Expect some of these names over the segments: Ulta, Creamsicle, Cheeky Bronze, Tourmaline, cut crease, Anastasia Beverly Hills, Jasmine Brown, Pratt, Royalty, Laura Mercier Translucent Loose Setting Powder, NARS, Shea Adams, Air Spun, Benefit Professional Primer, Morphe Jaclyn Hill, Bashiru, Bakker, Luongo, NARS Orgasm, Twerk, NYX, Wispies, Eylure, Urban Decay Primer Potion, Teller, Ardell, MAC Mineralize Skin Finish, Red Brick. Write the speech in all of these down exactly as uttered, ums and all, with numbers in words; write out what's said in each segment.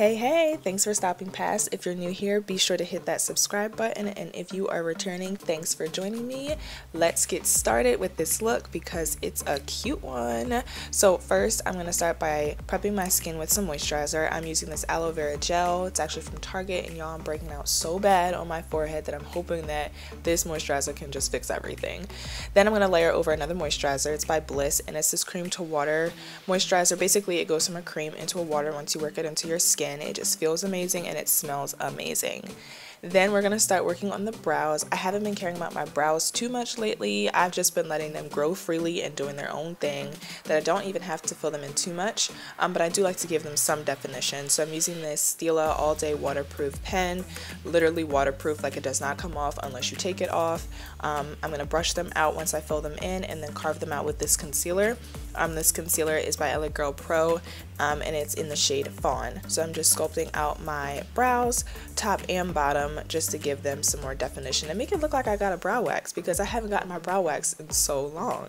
Hey, hey, thanks for stopping past. If you're new here, be sure to hit that subscribe button. And if you are returning, thanks for joining me. Let's get started with this look because it's a cute one. So first, I'm going to start by prepping my skin with some moisturizer. I'm using this aloe vera gel. It's actually from Target, and y'all, I'm breaking out so bad on my forehead that I'm hoping that this moisturizer can just fix everything. Then I'm going to layer over another moisturizer. It's by Bliss, and it's this cream to water moisturizer. Basically, it goes from a cream into a water once you work it into your skin. It just feels amazing and it smells amazing. Then we're going to start working on the brows. I haven't been caring about my brows too much lately. I've just been letting them grow freely and doing their own thing, that I don't even have to fill them in too much, um, but I do like to give them some definition. So I'm using this Stila All Day Waterproof Pen, literally waterproof, like it does not come off unless you take it off. Um, I'm going to brush them out once I fill them in and then carve them out with this concealer. Um, this concealer is by L A Girl Pro, um, and it's in the shade Fawn. So I'm just sculpting out my brows, top and bottom, just to give them some more definition and make it look like I got a brow wax, because I haven't gotten my brow wax in so long.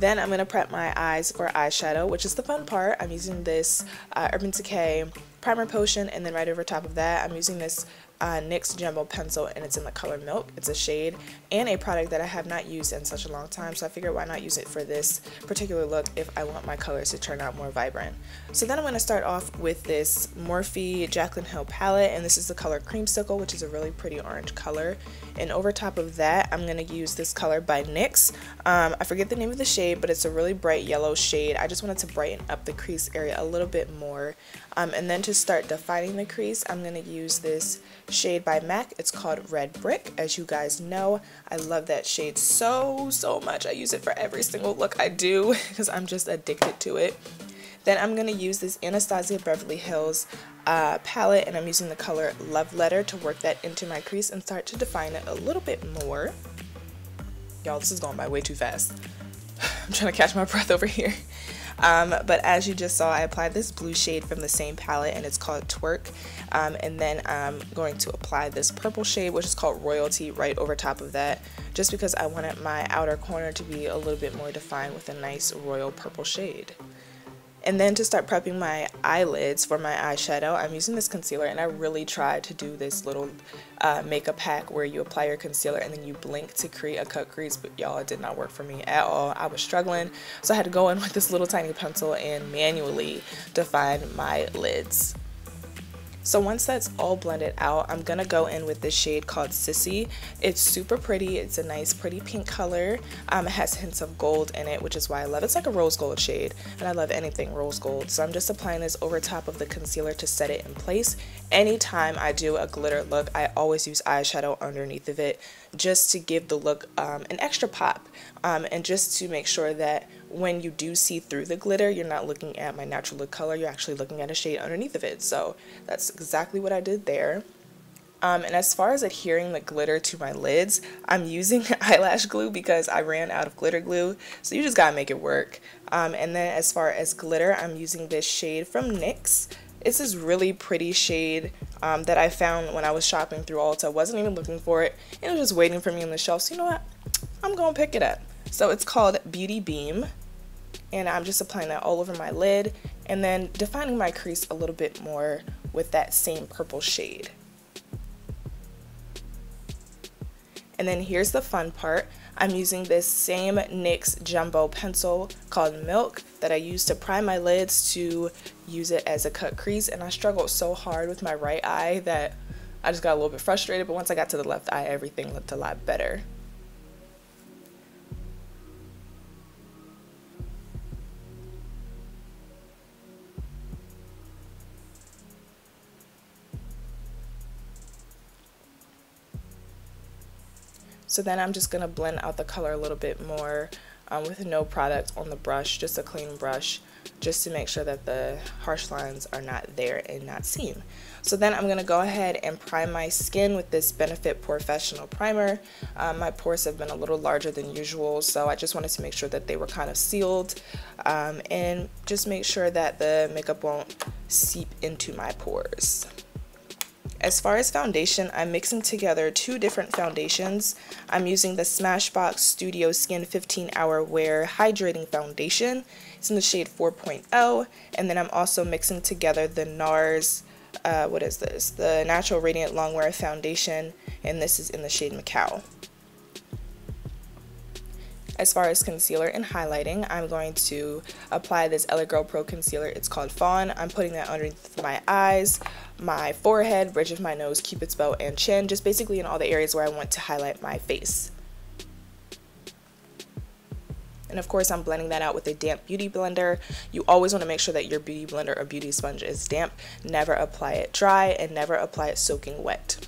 Then I'm going to prep my eyes for eyeshadow, which is the fun part. I'm using this uh, Urban Decay Primer Potion, and then right over top of that I'm using this uh, NYX Jumbo Pencil, and it's in the color Milk. It's a shade and a product that I have not used in such a long time, so I figured why not use it for this particular look if I want my colors to turn out more vibrant. So then I'm going to start off with this Morphe Jaclyn Hill palette, and this is the color Creamsicle, which is a really pretty orange color. And over top of that I'm going to use this color by NYX. Um, I forget the name of the shade, but it's a really bright yellow shade. I just wanted to brighten up the crease area a little bit more. Um, and then to start defining the crease, I'm going to use this shade by MAC. It's called Red Brick. As you guys know, I love that shade so, so much. I use it for every single look I do because I'm just addicted to it. Then I'm going to use this Anastasia Beverly Hills uh, palette, and I'm using the color Love Letter to work that into my crease and start to define it a little bit more. Y'all, this is going by way too fast. I'm trying to catch my breath over here. Um, but as you just saw, I applied this blue shade from the same palette, and it's called Twerk. Um, and then I'm going to apply this purple shade, which is called Royalty, right over top of that, just because I wanted my outer corner to be a little bit more defined with a nice royal purple shade. And then to start prepping my eyelids for my eyeshadow, I'm using this concealer, and I really tried to do this little uh, makeup hack where you apply your concealer and then you blink to create a cut crease, but y'all, it did not work for me at all. I was struggling, so I had to go in with this little tiny pencil and manually define my lids. So once that's all blended out, I'm going to go in with this shade called Sissy. It's super pretty. It's a nice, pretty pink color. Um, it has hints of gold in it, which is why I love it. It's like a rose gold shade, and I love anything rose gold. So I'm just applying this over top of the concealer to set it in place. Anytime I do a glitter look, I always use eyeshadow underneath of it just to give the look um, an extra pop, um, and just to make sure that when you do see through the glitter, you're not looking at my natural look color, you're actually looking at a shade underneath of it. So that's exactly what I did there. Um, and as far as adhering the glitter to my lids, I'm using eyelash glue because I ran out of glitter glue, so you just gotta make it work. Um, and then as far as glitter, I'm using this shade from NYX. It's this really pretty shade um, that I found when I was shopping through Ulta. I wasn't even looking for it, it was just waiting for me on the shelf, so you know what, I'm gonna pick it up. So it's called Beauty Beam, and I'm just applying that all over my lid and then defining my crease a little bit more with that same purple shade. And then here's the fun part. I'm using this same NYX Jumbo Pencil called Milk that I use to prime my lids to use it as a cut crease, and I struggled so hard with my right eye that I just got a little bit frustrated, but once I got to the left eye, everything looked a lot better. So then I'm just going to blend out the color a little bit more um, with no product on the brush, just a clean brush, just to make sure that the harsh lines are not there and not seen. So then I'm going to go ahead and prime my skin with this Benefit Professional Primer. Um, my pores have been a little larger than usual, so I just wanted to make sure that they were kind of sealed, um, and just make sure that the makeup won't seep into my pores. As far as foundation, I'm mixing together two different foundations. I'm using the Smashbox Studio Skin fifteen hour Wear Hydrating Foundation. It's in the shade four point oh. And then I'm also mixing together the NARS uh, what is this? The Natural Radiant Longwear Foundation, and this is in the shade Macau. As far as concealer and highlighting, I'm going to apply this L A Girl Pro concealer. It's called Fawn. I'm putting that underneath my eyes, my forehead, bridge of my nose, Cupid's bow, and chin, just basically in all the areas where I want to highlight my face. And of course, I'm blending that out with a damp beauty blender. You always want to make sure that your beauty blender or beauty sponge is damp. Never apply it dry, and never apply it soaking wet.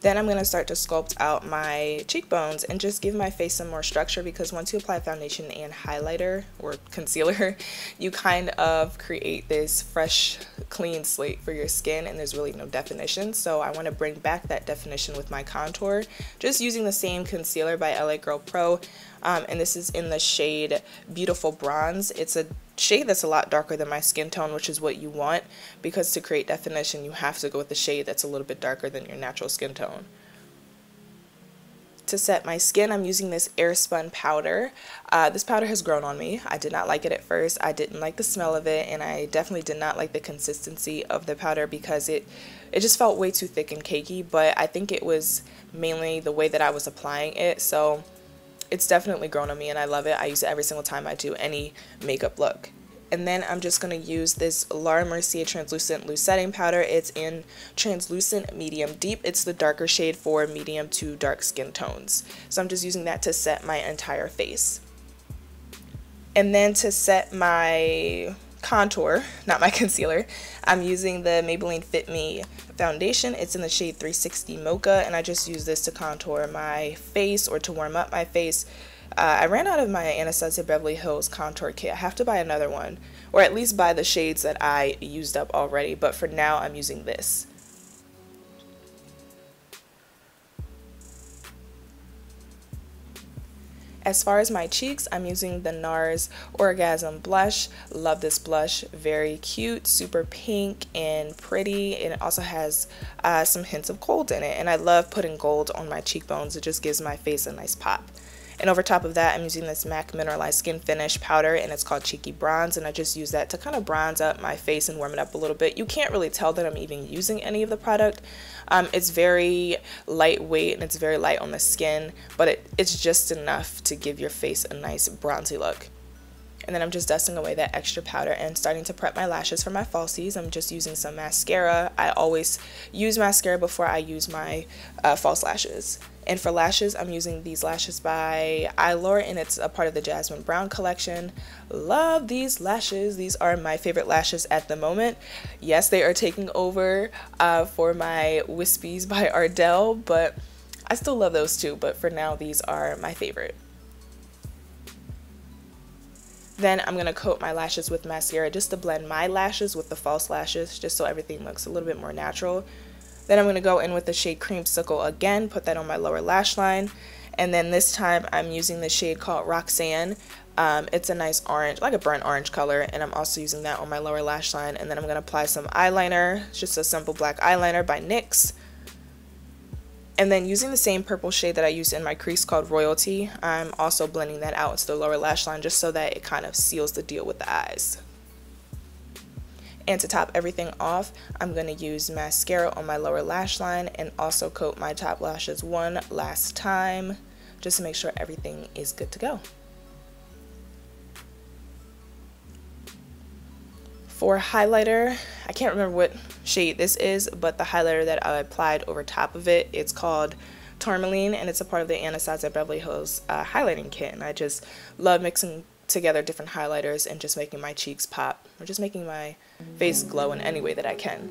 Then I'm going to start to sculpt out my cheekbones and just give my face some more structure, because once you apply foundation and highlighter or concealer, you kind of create this fresh, clean slate for your skin, and there's really no definition. So I want to bring back that definition with my contour, just using the same concealer by L A Girl Pro. Um, and this is in the shade Beautiful Bronze. It's a shade that's a lot darker than my skin tone, which is what you want, because to create definition you have to go with the shade that's a little bit darker than your natural skin tone. To set my skin, I'm using this Air Spun powder. Uh, this powder has grown on me. I did not like it at first. I didn't like the smell of it, and I definitely did not like the consistency of the powder, because it it just felt way too thick and cakey, but I think it was mainly the way that I was applying it. So it's definitely grown on me, and I love it. I use it every single time I do any makeup look. And then I'm just going to use this Laura Mercier Translucent Loose Setting Powder. It's in Translucent Medium Deep. It's the darker shade for medium to dark skin tones. So I'm just using that to set my entire face. And then to set my contour, not my concealer, I'm using the Maybelline Fit Me foundation. It's in the shade three sixty Mocha, and I just use this to contour my face or to warm up my face. Uh, I ran out of my Anastasia Beverly Hills contour kit. I have to buy another one, or at least buy the shades that I used up already, but for now I'm using this. As far as my cheeks, I'm using the NARS Orgasm blush. Love this blush. Very cute, super pink and pretty, and it also has uh, some hints of gold in it, and I love putting gold on my cheekbones. It just gives my face a nice pop. And over top of that, I'm using this MAC Mineralize Skin Finish powder, and it's called Cheeky Bronze, and I just use that to kind of bronze up my face and warm it up a little bit. You can't really tell that I'm even using any of the product. Um, it's very lightweight, and it's very light on the skin, but it, it's just enough to give your face a nice bronzy look. And then I'm just dusting away that extra powder and starting to prep my lashes for my falsies. I'm just using some mascara. I always use mascara before I use my uh, false lashes. And for lashes, I'm using these lashes by Eylure, and it's a part of the Jasmine Brown collection. Love these lashes. These are my favorite lashes at the moment. Yes, they are taking over uh, for my Wispies by Ardell, but I still love those too. But for now, these are my favorite. Then I'm going to coat my lashes with mascara just to blend my lashes with the false lashes, just so everything looks a little bit more natural. Then I'm going to go in with the shade Creamsicle again, put that on my lower lash line. And then this time I'm using the shade called Roxanne. Um, it's a nice orange, like a burnt orange color, and I'm also using that on my lower lash line. And then I'm going to apply some eyeliner. It's just a simple black eyeliner by NYX. And then using the same purple shade that I used in my crease called Royalty, I'm also blending that out into the lower lash line just so that it kind of seals the deal with the eyes. And to top everything off, I'm going to use mascara on my lower lash line and also coat my top lashes one last time just to make sure everything is good to go. For highlighter, I can't remember what shade this is, but the highlighter that I applied over top of it, it's called Tourmaline, and it's a part of the Anastasia Beverly Hills uh, highlighting kit, and I just love mixing together different highlighters and just making my cheeks pop, or just making my face glow in any way that I can.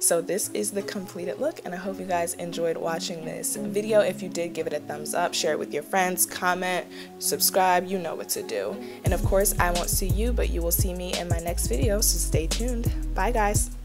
So this is the completed look, and I hope you guys enjoyed watching this video. If you did, give it a thumbs up, share it with your friends, comment, subscribe, you know what to do. And of course, I won't see you, but you will see me in my next video, so stay tuned. Bye guys.